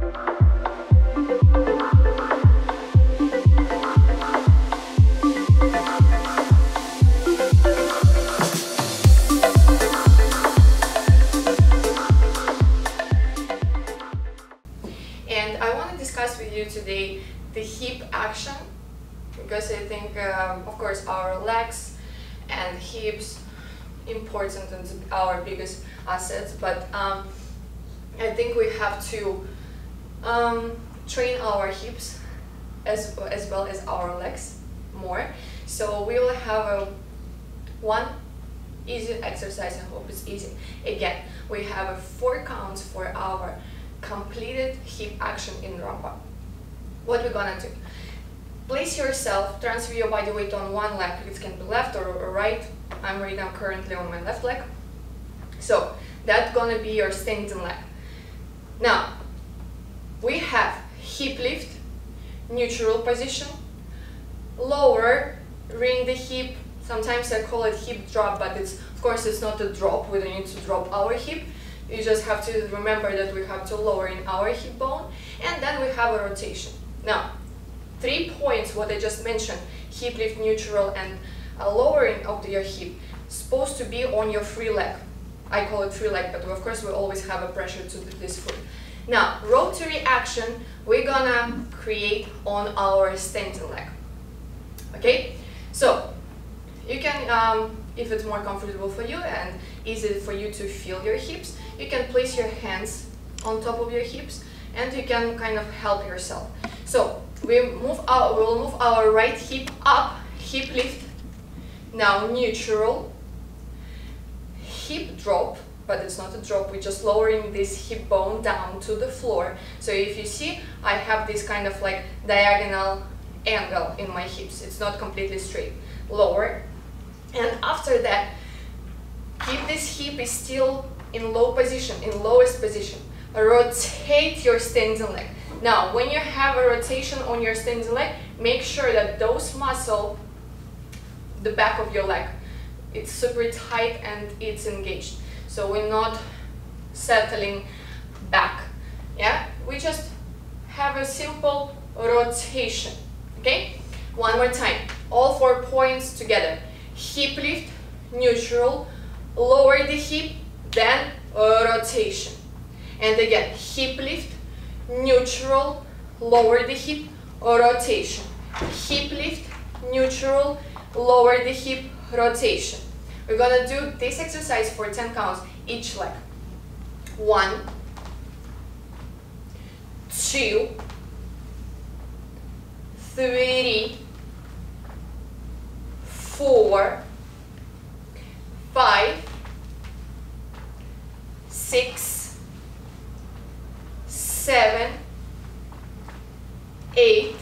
And I want to discuss with you today the hip action, because I think, of course, our legs and hips important and our biggest assets, but I think we have to train our hips as well as our legs more. So we will have one easy exercise. I hope it's easy. Again, we have 4 counts for our completed hip action in Rumba. What we're gonna do: place yourself, transfer your body weight on one leg. It can be left or right. I'm right now currently on my left leg, so that's gonna be your standing leg. Now we have hip lift, neutral position, lowering the hip. Sometimes I call it hip drop, but it's, of course, it's not a drop. We don't need to drop our hip. You just have to remember that we have to lower in our hip bone, and then we have a rotation. Now, 3 points, what I just mentioned, hip lift, neutral, and a lowering of your hip, supposed to be on your free leg. I call it free leg, but of course we always have a pressure to this foot. Now, rotary action we're gonna create on our standing leg. Okay, so you can, if it's more comfortable for you and easy for you to feel your hips, you can place your hands on top of your hips and you can kind of help yourself. So we will move our right hip up, hip lift, now neutral, hip drop, but it's not a drop, we're just lowering this hip bone down to the floor. So if you see, I have this kind of like diagonal angle in my hips, it's not completely straight, lower. And after that, if this hip is still in low position, in lowest position, rotate your standing leg. Now, when you have a rotation on your standing leg, make sure that those muscles, the back of your leg, it's super tight and it's engaged. So we're not settling back. Yeah, we just have a simple rotation. Okay, one more time. All 4 points together. Hip lift, neutral, lower the hip, then rotation. And again, hip lift, neutral, lower the hip, rotation. Hip lift, neutral, lower the hip, rotation. We're gonna do this exercise for 10 counts each leg. 1, 2, 3, 4, 5, 6, 7, 8,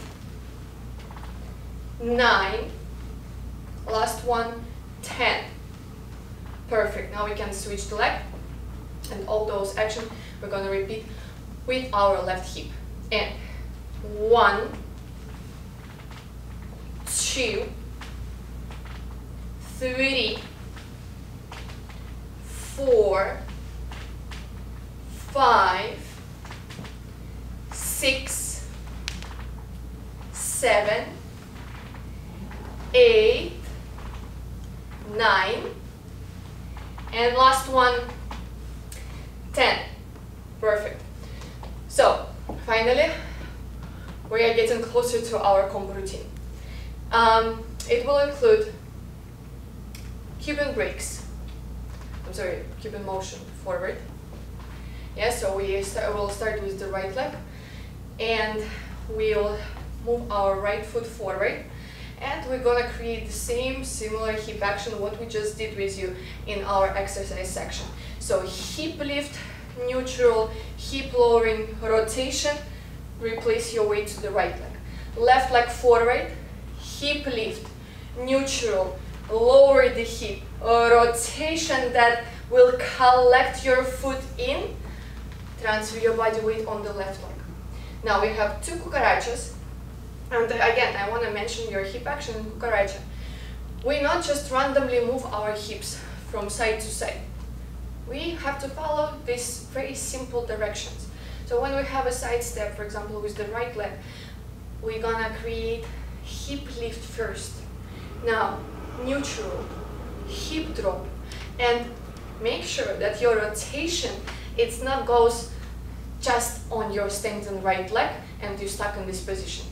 9, last one, 10. Perfect. Now we can switch the leg, and all those actions we're going to repeat with our left hip. And 1, 2, 3, 4, 5, 6, 7, 8, 9, and last one, 10. Perfect. So finally we are getting closer to our combo routine. It will include Cuban breaks, Cuban motion forward. Yeah, so we'll start with the right leg, and we'll move our right foot forward, and we're gonna create the same similar hip action what we just did with you in our exercise section. So hip lift, neutral, hip lowering, rotation, replace your weight to the right leg. Left leg forward, hip lift, neutral, lower the hip, a rotation that will collect your foot in, transfer your body weight on the left leg. Now we have 2 cucarachas, and again I want to mention your hip action in cucaracha. We not just randomly move our hips from side to side, we have to follow these very simple directions. So when we have a side step, for example, with the right leg, we're gonna create hip lift first. Now, neutral, hip drop, and make sure that your rotation, it's not goes just on your standing right leg and you're stuck in this position.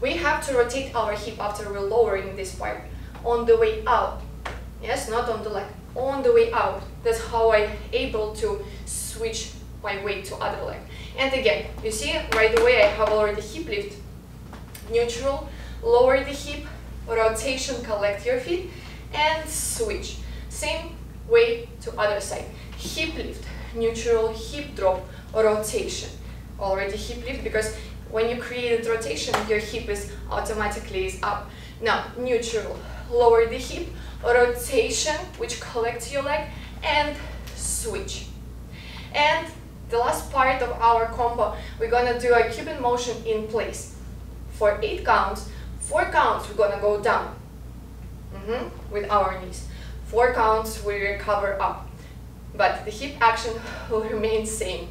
We have to rotate our hip after we're lowering this part on the way out. Yes, not on the leg, on the way out. That's how I'm able to switch my weight to other leg. And again, you see, right away I have already hip lift, neutral, lower the hip, rotation, collect your feet, and switch. Same way to other side. Hip lift, neutral, hip drop, rotation. Already hip lift, because when you create rotation, your hip is automatically is up. Now, neutral, lower the hip, rotation, which collects your leg, and switch. And the last part of our combo, we're gonna do a Cuban motion in place. For 8 counts, 4 counts we're gonna go down with our knees. 4 counts we recover up, but the hip action will remain same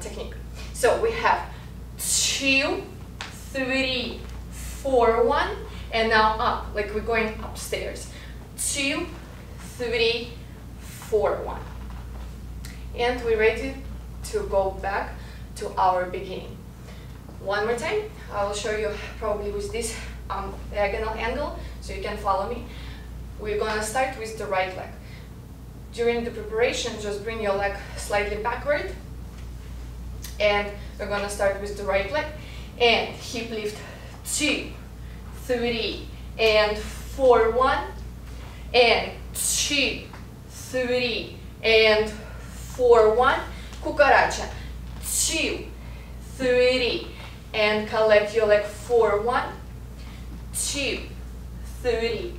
technique. So we have 2, 3, 4, 1, and now up, like we're going upstairs. 2, 3, 4, 1. And we're ready to go back to our beginning. One more time, I will show you probably with this diagonal angle, so you can follow me. We're gonna start with the right leg. During the preparation, just bring your leg slightly backward, and we're gonna start with the right leg, and hip lift, 2, 3, and 4, 1, and 2, 3, and 4, 1, cucaracha, 2, 3, and collect your leg, 4, 1, 2, 3,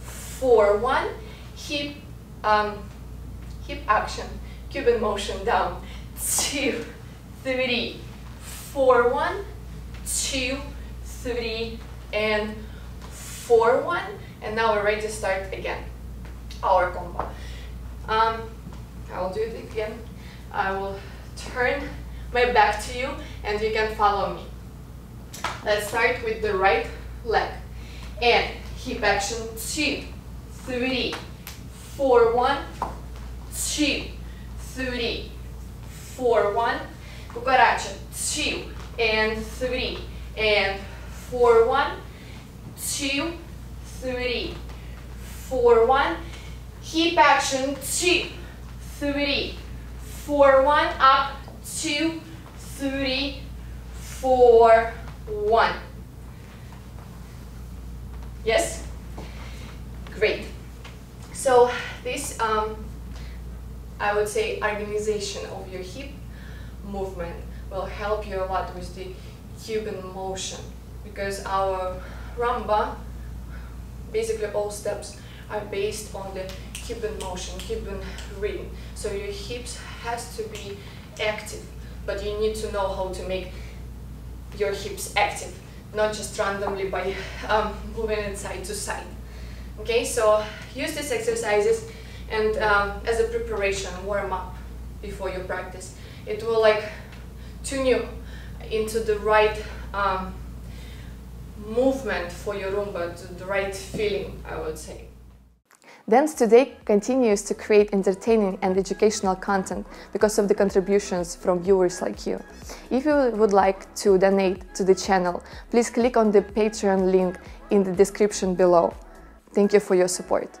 4, 1, hip action, Cuban motion down, 2, 3, 4, 1, 2, 3, and 4, 1, and now we're ready to start again our combo. I will do it again. I will turn my back to you and you can follow me. Let's start with the right leg and hip action, 2, 3, 4, 1, 2, 3, 4, 1, cucaracha, 2, 3, and 4, 1, 2, 3, 4, 1, hip action, 2, 3, 4, 1, up, 2, 3, 4, 1. Yes? Great. So this, I would say, organization of your hip movement will help you a lot with the Cuban motion, because our rumba, basically all steps are based on the Cuban motion, Cuban rhythm. So your hips has to be active, but you need to know how to make your hips active, not just randomly by moving it side to side. Okay, so use these exercises and as a preparation, warm up before you practice. It will like tune you into the right movement for your rumba, to the right feeling, I would say. Dance Today continues to create entertaining and educational content because of the contributions from viewers like you. If you would like to donate to the channel, please click on the Patreon link in the description below. Thank you for your support.